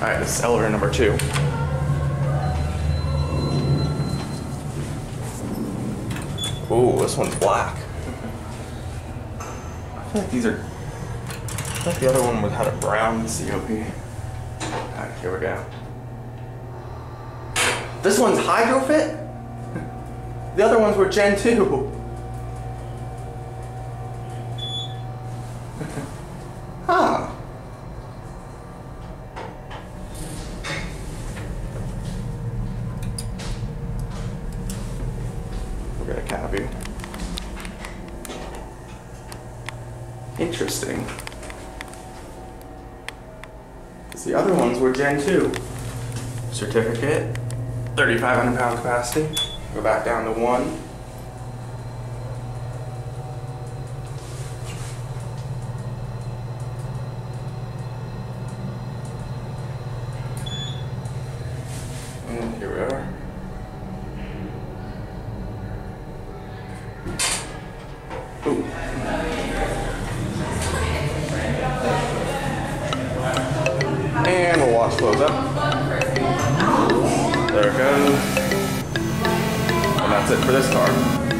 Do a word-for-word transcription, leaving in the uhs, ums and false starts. All right, this is elevator number two. Ooh, this one's black. I feel like these are, I think the other one had a brown C O P. All right, here we go. This one's HydroFit? The other ones were Gen two. Huh. We're gonna copy. Interesting. Because the other ones were Gen two. Certificate. thirty-five hundred pound capacity. Go back down to one. And here we are. Ooh. And we'll wash those up. There it goes. And that's it for this card.